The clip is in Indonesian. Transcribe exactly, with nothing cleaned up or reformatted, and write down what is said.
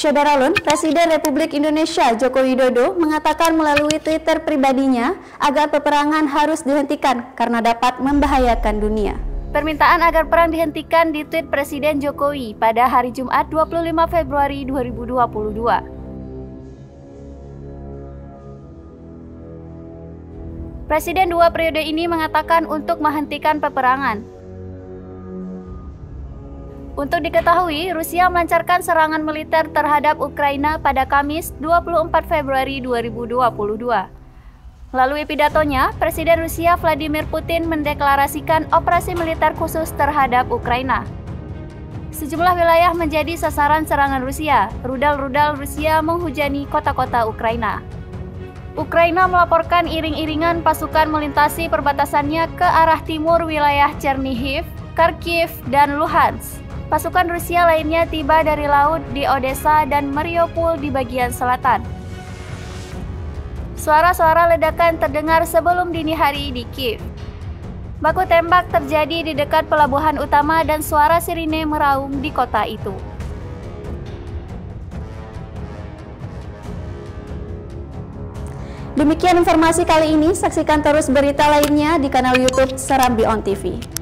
Saudara Lun, Presiden Republik Indonesia Joko Widodo mengatakan melalui Twitter pribadinya agar peperangan harus dihentikan karena dapat membahayakan dunia. Permintaan agar perang dihentikan ditweet Presiden Jokowi pada hari Jumat dua puluh lima Februari dua ribu dua puluh dua. Presiden dua periode ini mengatakan untuk menghentikan peperangan. Untuk diketahui, Rusia melancarkan serangan militer terhadap Ukraina pada Kamis dua puluh empat Februari dua ribu dua puluh dua. Melalui pidatonya, Presiden Rusia Vladimir Putin mendeklarasikan operasi militer khusus terhadap Ukraina. Sejumlah wilayah menjadi sasaran serangan Rusia. Rudal-rudal Rusia menghujani kota-kota Ukraina. Ukraina melaporkan iring-iringan pasukan melintasi perbatasannya ke arah timur wilayah Chernihiv, Kharkiv, dan Luhansk. Pasukan Rusia lainnya tiba dari laut di Odessa dan Mariupol di bagian selatan. Suara-suara ledakan terdengar sebelum dini hari di Kiev. Baku tembak terjadi di dekat pelabuhan utama dan suara sirine meraung di kota itu. Demikian informasi kali ini, saksikan terus berita lainnya di kanal YouTube Serambi On T V.